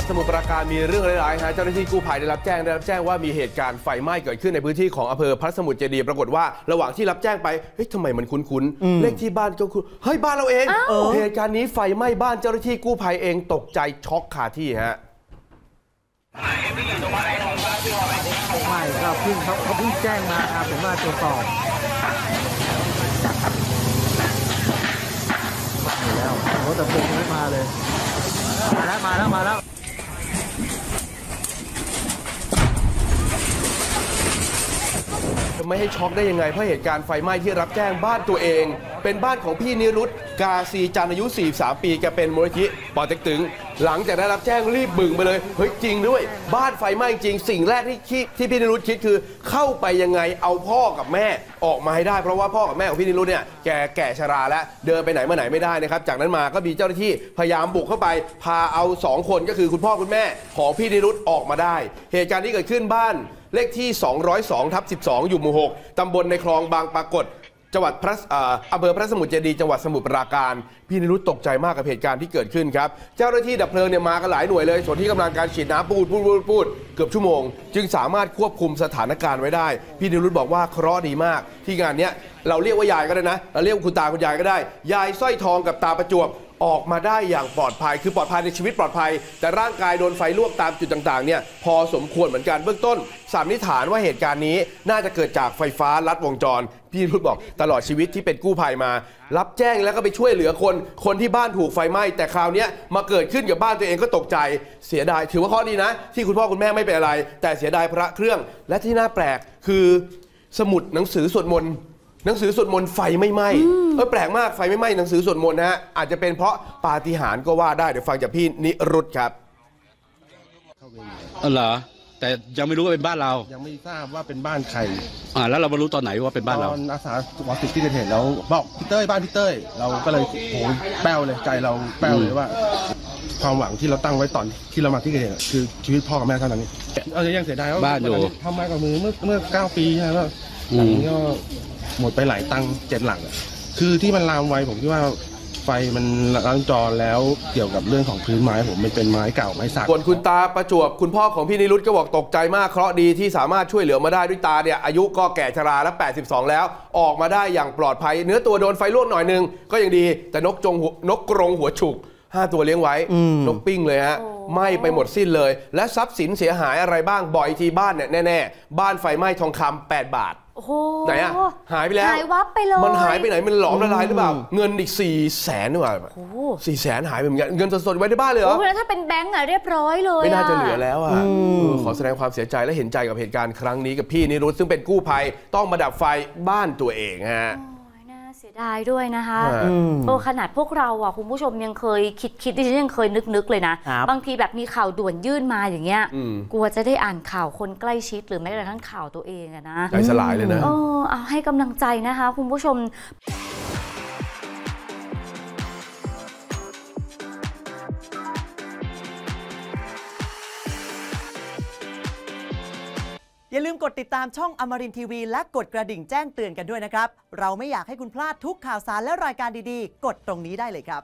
วัดสมุทรปราการมีเรื่องร้ายๆฮะเจ้าหน้าที่กู้ภัยได้รับแจ้งว่ามีเหตุการณ์ไฟไหม้เกิดขึ้นในพื้นที่ของอำเภอพระสมุทรเจดีย์ปรากฏว่าระหว่างที่รับแจ้งไปเฮ้ยทำไมมันคุ้นๆเลขที่บ้านก็คือเฮ้ยบ้านเราเองเหตุการณ์นี้ไฟไหม้บ้านเจ้าหน้าที่กู้ภัยเองตกใจช็อกคาที่ฮะไม่เราเพิ่งแจ้งมาครับผมมาตรวจสอบแล้วโอ้แต่ผมไม่มาเลยมาแล้วจะไม่ให้ช็อกได้ยังไงเพราะเหตุการณ์ไฟไหม้ที่รับแจ้งบ้านตัวเองเป็นบ้านของพี่นิรุตกาซีจันอายุ43ปีแกเป็นมูลนิธิปอเต็กตึงหลังจากได้รับแจ้งรีบบึงไปเลยเฮ้ยจริงด้วยบ้านไฟไหม้จริงสิ่งแรกที่พี่นิรุตคิดคือเข้าไปยังไงเอาพ่อกับแม่ออกมาให้ได้เพราะว่าพ่อกับแม่ของพี่นิรุตเนี่ยแก่ชราแล้วเดินไปไหนมาไหนไม่ได้นะครับจากนั้นมาก็มีเจ้าหน้าที่พยายามบุกเข้าไปพาเอา2คนก็คือคุณพ่อคุณแม่ของพี่นิรุตออกมาได้เหตุการณ์ที่เกิดขึ้นบ้านเลขที่ 202/12 อยู่หมู่ 6 ตำบลในคลองบางปรากฏจังหวัดอำเภอพระสมุทรเจดีย์จังหวัดสมุทรปราการพี่นิรุตตกใจมากกับเหตุการณ์ที่เกิดขึ้นครับเจ้าหน้าที่ดับเพลิงเนี่ยมากันหลายหน่วยเลยส่วนที่กำลังการฉีดน้ำปูดเกือบชั่วโมงจึงสามารถควบคุมสถานการณ์ไว้ได้พี่นิรุตบอกว่าเคราะห์ดีมากที่งานนี้เราเรียกว่ายายก็ได้นะเราเรียกคุณตาคุณยายก็ได้ยายสร้อยทองกับตาประจวบออกมาได้อย่างปลอดภัยคือปลอดภัยในชีวิตปลอดภัยแต่ร่างกายโดนไฟลวกตามจุดต่างๆเนี่ยพอสมควรเหมือนกันเบื้องต้นสันนิษฐานว่าเหตุการณ์นี้น่าจะเกิดจากไฟฟ้าลัดวงจรพี่นิรุตบอกตลอดชีวิตที่เป็นกู้ภัยมารับแจ้งแล้วก็ไปช่วยเหลือคนที่บ้านถูกไฟไหม้แต่คราวนี้มาเกิดขึ้นกับบ้านตัวเองก็ตกใจเสียดายถือว่าข้อดีนะที่คุณพ่อคุณแม่ไม่เป็นอะไรแต่เสียดายพระเครื่องและที่น่าแปลกคือสมุดหนังสือสวดมนต์ไฟไม่ไหม้แปลกมากไฟไม่ไหม้หนังสือสวดมนต์นะฮะอาจจะเป็นเพราะปาฏิหาริย์ก็ว่าได้เดี๋ยวฟังจากพี่นิรุตครับเหรอแต่ยังไม่รู้ว่าเป็นบ้านเรายังไม่ทราบว่าเป็นบ้านใครแล้วเรามารู้ตอนไหนว่าเป็นบ้านเราตอนอาสาวัดสิทธิ์ที่เห็นแล้วบอกพี่เต้ยบ้านพี่เต้ยเราก็เลยโหแป้วเลยใจเราแป้วเลยว่าความหวังที่เราตั้งไว้ตอนที่เรามาที่เกิดเหตุคือชีวิตพ่อกับแม่เท่านั้นเราจะยังเสียดายว่าบ้านอยู่ทำมากับมือเมื่อ9ปีใช่ไหมหลังก็หมดไปหลายตังค์7หลักคือที่มันลามไวผมคิดว่าไฟมันลังจรแล้วเกี่ยวกับเรื่องของพื้นไม้ผมมันเป็นไม้เก่าไม้สักส่วนคุณตาประจวบคุณพ่อของพี่นิรุตก็บอกตกใจมากเคราะห์ดีที่สามารถช่วยเหลือมาได้ด้วยตาเนี่ยอายุก็แก่ชราแล้ว82แล้วออกมาได้อย่างปลอดภัยเนื้อตัวโดนไฟลวกหน่อยนึงก็ยังดีแต่นกกรงหัวฉุก5ตัวเลี้ยงไว้นกปิ้งเลยฮะไหม้ไปหมดสิ้นเลยและทรัพย์สินเสียหายอะไรบ้างบ่อยทีบ้านเนี่ยแน่ๆบ้านไฟไหม้ทองคำ8 บาทไหนอะหายไปแล้วหายวับไปเลยมันหายไปไหนมันหลอมละลายหรือเปล่าเงินอีก400,000นี่หว่า400,000หายไปเหมือนกันเงินสดๆไว้ในบ้านเลยเหรอแล้วถ้าเป็นแบงก์อะเรียบร้อยเลยไม่น่าจะเหลือแล้วอะขอแสดงความเสียใจและเห็นใจกับเหตุการณ์ครั้งนี้กับพี่นิรุตซึ่งเป็นกู้ภัยต้องมาดับไฟบ้านตัวเองฮะเสียดายด้วยนะคะโอ้ขนาดพวกเราอ่ะคุณผู้ชมยังเคยคิดดิฉันยังเคยนึกเลยนะบางทีแบบมีข่าวด่วนยื่นมาอย่างเงี้ยกลัวจะได้อ่านข่าวคนใกล้ชิดหรือแม้กระทั่งข่าวตัวเองอะนะใจสลายเลยนะเอาให้กำลังใจนะคะคุณผู้ชมอย่าลืมกดติดตามช่องอมรินทร์ทีวีและกดกระดิ่งแจ้งเตือนกันด้วยนะครับเราไม่อยากให้คุณพลาดทุกข่าวสารและรายการดีๆกดตรงนี้ได้เลยครับ